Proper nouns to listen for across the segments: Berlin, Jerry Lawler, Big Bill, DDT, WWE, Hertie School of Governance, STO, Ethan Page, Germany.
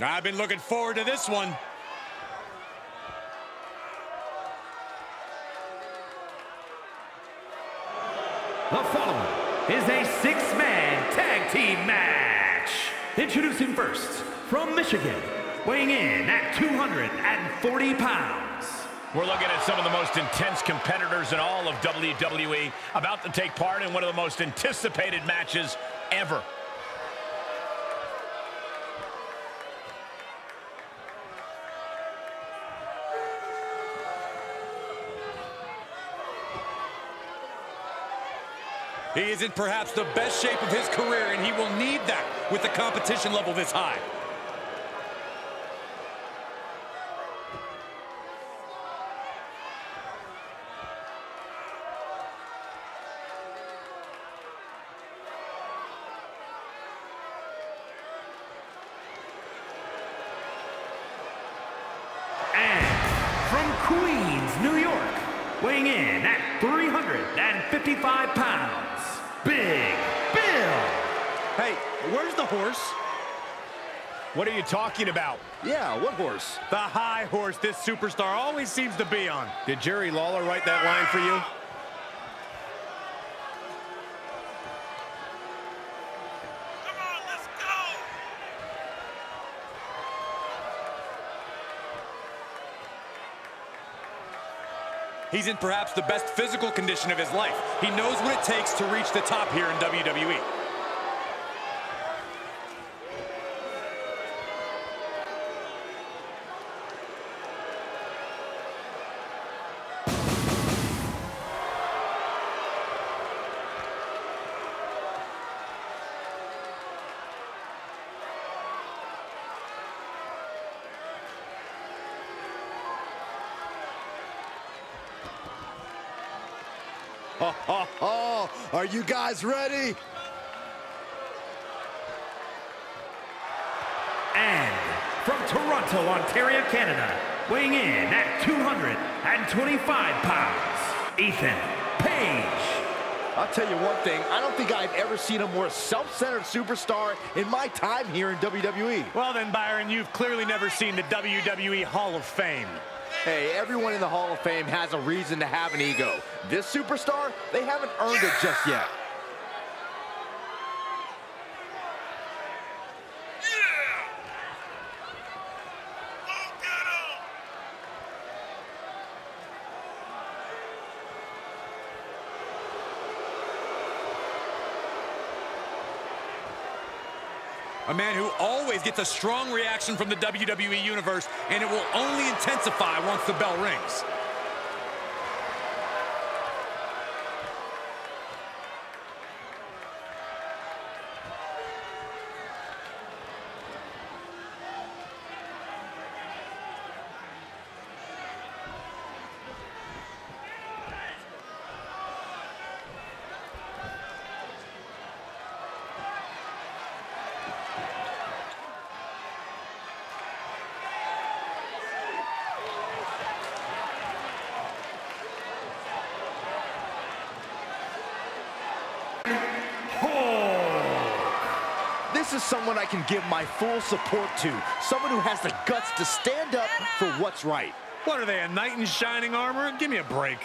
I've been looking forward to this one. The following is a six-man tag team match. Introducing first, from Michigan, weighing in at 240 pounds. We're looking at some of the most intense competitors in all of WWE about to take part in one of the most anticipated matches ever. He is in perhaps the best shape of his career, and he will need that with the competition level this high. And from Queens, New York, weighing in at 355 pounds, Big Bill. Hey, where's the horse? What are you talking about? Yeah, what horse? The high horse this superstar always seems to be on. Did Jerry Lawler write that line for you? Come on, let's go. He's in perhaps the best physical condition of his life. He knows what it takes to reach the top here in WWE. Are you guys ready? And from Toronto, Ontario, Canada, weighing in at 225 pounds, Ethan Page. I'll tell you one thing, I don't think I've ever seen a more self-centered superstar in my time here in WWE. Well then, Byron, you've clearly never seen the WWE Hall of Fame. Hey, everyone in the Hall of Fame has a reason to have an ego. This superstar, they haven't earned it just yet. A man who always gets a strong reaction from the WWE Universe, and it will only intensify once the bell rings. This is someone I can give my full support to. Someone who has the guts to stand up for what's right. What are they, a knight in shining armor? Give me a break.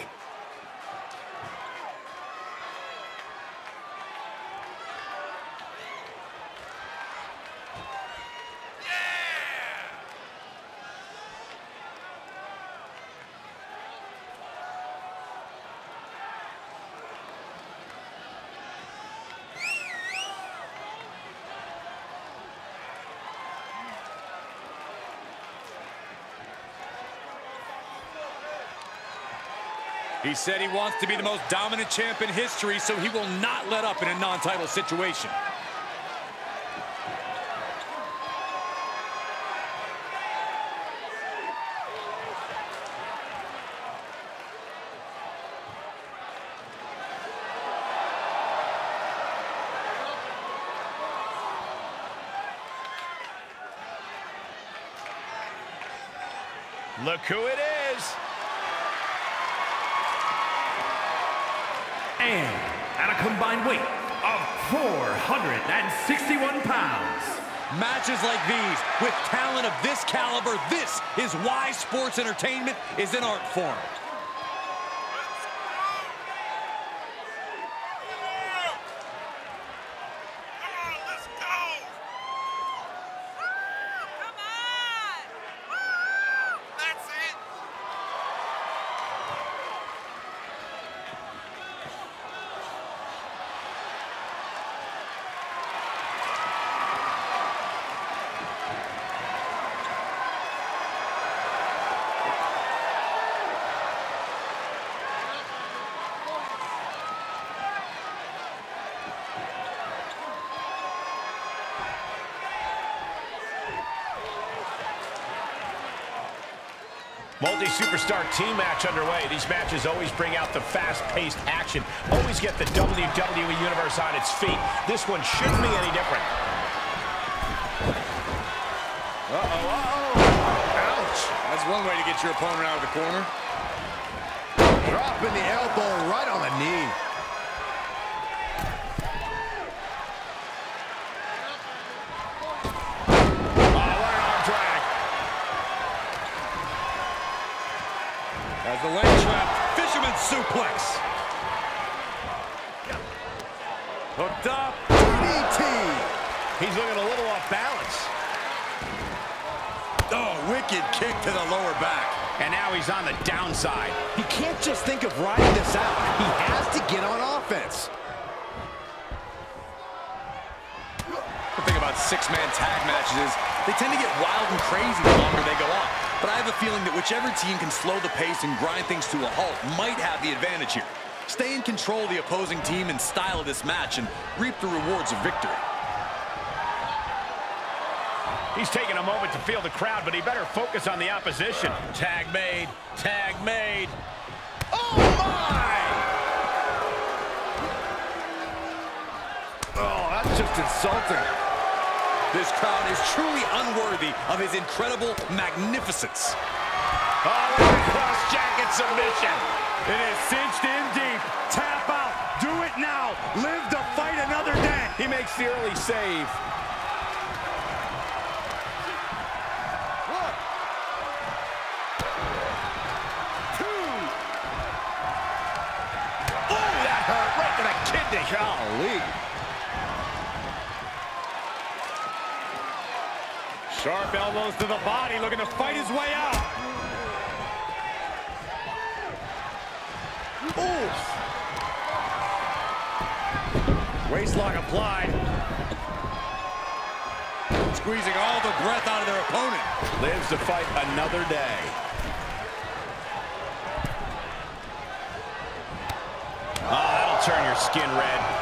He said he wants to be the most dominant champ in history, so he will not let up in a non-title situation. Look who it is. And at a combined weight of 461 pounds, Matches like these, with talent of this caliber, this is why sports entertainment is an art form. Multi-superstar team match underway. These matches always bring out the fast-paced action. Always get the WWE Universe on its feet. This one shouldn't be any different. Uh-oh, uh-oh. Ouch. That's one way to get your opponent out of the corner. Dropping the elbow right on the knee. As the leg trap, fisherman suplex. Hooked up, DDT. He's looking a little off balance. Oh, wicked kick to the lower back. And now he's on the downside. He can't just think of riding this out. He has to get on offense. The thing about six-man tag matches is they tend to get wild and crazy the longer they go on. But I have a feeling that whichever team can slow the pace and grind things to a halt might have the advantage here. Stay in control of the opposing team and style of this match and reap the rewards of victory. He's taking a moment to feel the crowd, but he better focus on the opposition. Tag made. Tag made. Oh, my! Oh, that's just insulting. This crowd is truly unworthy of his incredible magnificence. Oh, cross-jacket submission. It is cinched in deep. Tap out. Do it now. Live to fight another day. He makes the early save. One. Two. Oh, that hurt right to the kidney. Golly. Sharp elbows to the body, looking to fight his way out. Ooh. Waistlock applied. Squeezing all the breath out of their opponent. Lives to fight another day. Oh, that'll turn your skin red.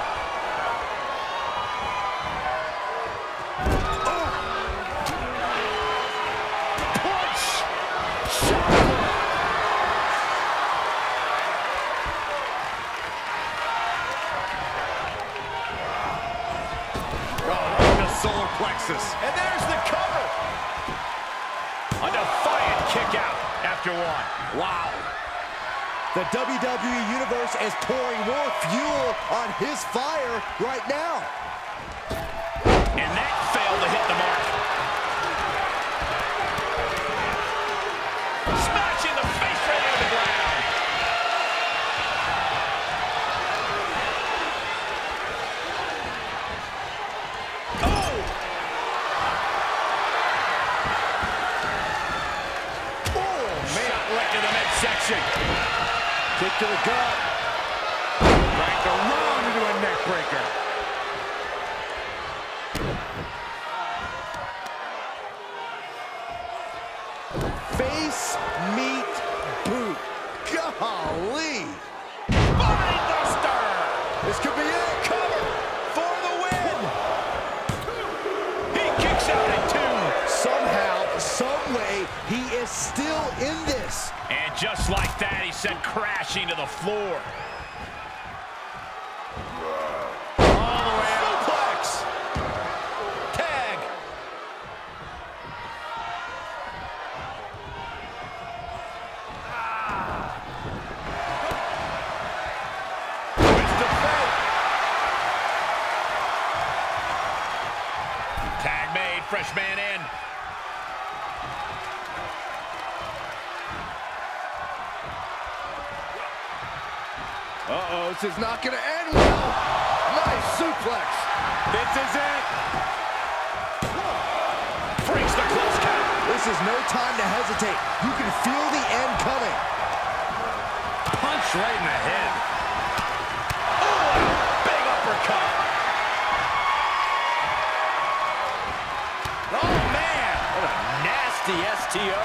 And there's the cover. A defiant kick out after one. Wow. The WWE Universe is pouring more fuel on his fire right now. And that failed to hit the mark. Smashing the face right into the ground. Kick to the gut. Right to run into a neck breaker. Face meet boot. Golly. Body duster. This could be it. Cover for the win. He kicks out at two. Somehow, some way, he is still in this. And just like that, he sent crashing to the floor. All the way out. Suplex. Tag. With the fake. Tag made. man in. Uh-oh, this is not going to end well. Nice suplex. This is it. Breaks the close count. This is no time to hesitate. You can feel the end coming. Punch right in the head. Oh, big uppercut. Oh, man. What a nasty STO.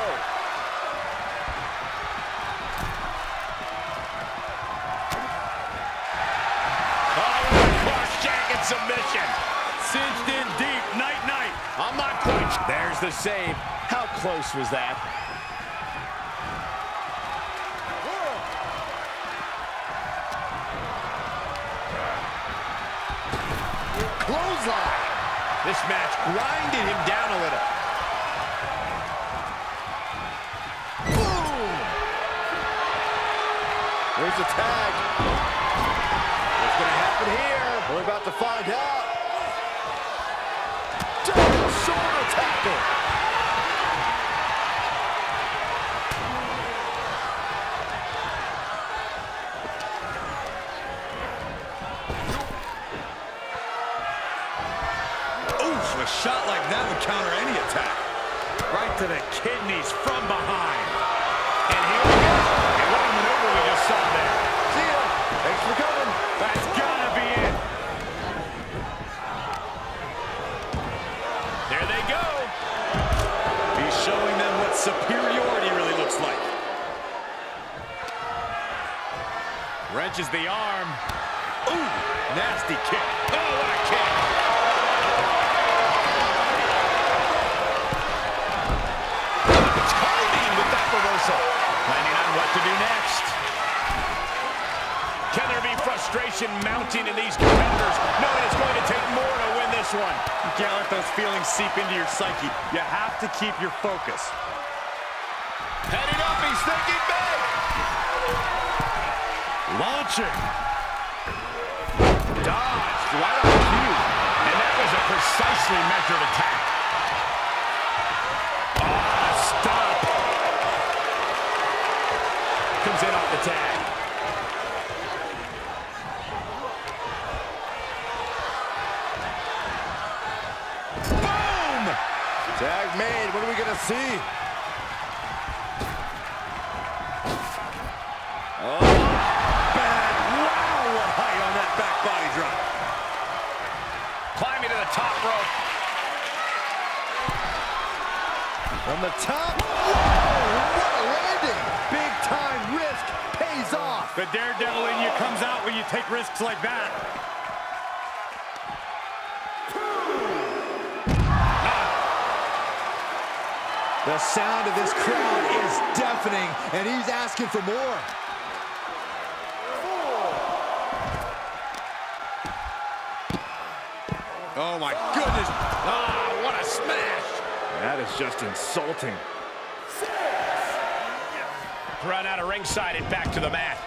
Submission. Cinched in deep. Night-night. I'm not quite sure. There's the save. How close was that? Clothesline. This match grinded him down a little. Boom! There's the tag. What's going to happen here? We're about to find out. Double shoulder tackle. Oof, a shot like that would counter any attack. Right to the kidneys from behind. And here we go. And what a maneuver we just saw there. See ya. Thanks for coming. That's gotta be it. Showing them what superiority really looks like. Wrenches the arm. Ooh, nasty kick. Oh, what a kick. Timing with that reversal. Planning on what to do next. Can there be frustration mounting in these competitors? No, it's going to take more to win this one. You can't let those feelings seep into your psyche. You have to keep your focus. Headed up, he's thinking big. Launching. Dodged right on cue. And that was a precisely measured attack. Oh, stop. Comes in off the tag. Tag made. What are we going to see? Oh, bad. Wow, what height on that back body drop. Climbing to the top rope. From the top. Whoa, what a landing. Big time risk pays off. The daredevil in you comes out when you take risks like that. The sound of this crowd is deafening, and he's asking for more. Oh, my goodness. Ah, what a smash. That is just insulting. Run out of ringside and back to the mat.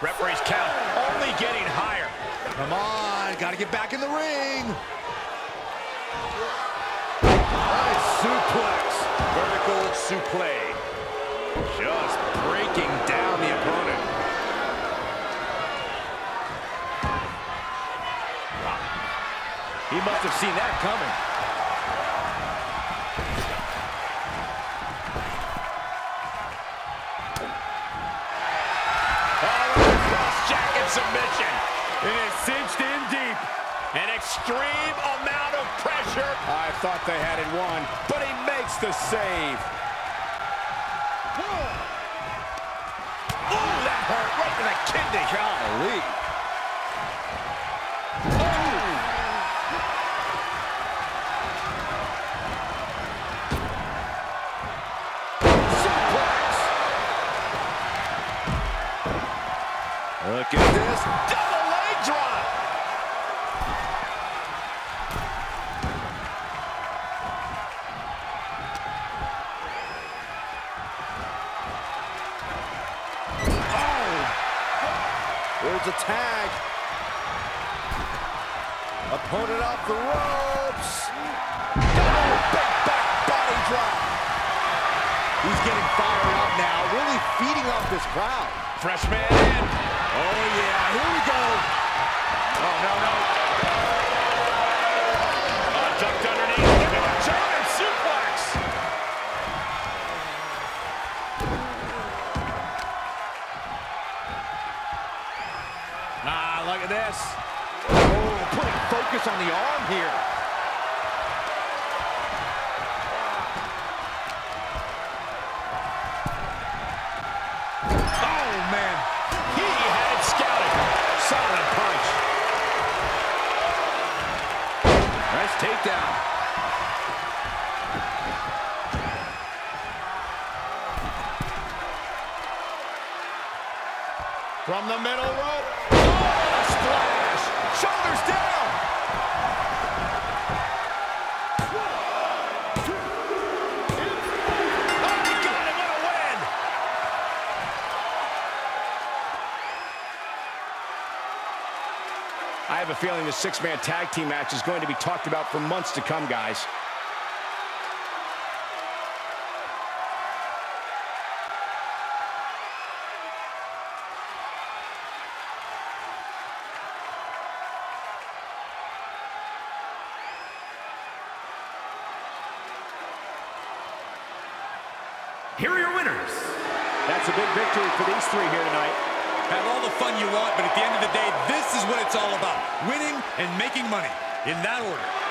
Referee's count only getting higher. Come on, got to get back in the ring. Nice suplex. Vertical suplex. Just breaking down the opponent. Wow. He must have seen that coming. Cross-jacket submission. It is cinched in deep. An extreme amount of pressure. I thought they had it won, but he makes the save. Oh, that hurt right to the kidney. Golly. Oh. Suplex. Look at this. Double leg drop. There's a tag. Opponent off the ropes. Double big back body drop. He's getting fired up now, really feeding off this crowd. Freshman in. Oh, yeah, here we go. Oh, no, no. Ducked underneath. Look at the German suplex. Ah, look at this. Focus on the arm here. Oh, man. He had it scouted. Solid punch. Nice takedown. From the middle rope. Oh, a splash. Shoulders down. I have a feeling the six-man tag team match is going to be talked about for months to come, guys. Here are your winners. That's a big victory for these three here tonight. Have all the fun you want, but at the end of the day, this is what it's all about. Winning and making money, in that order.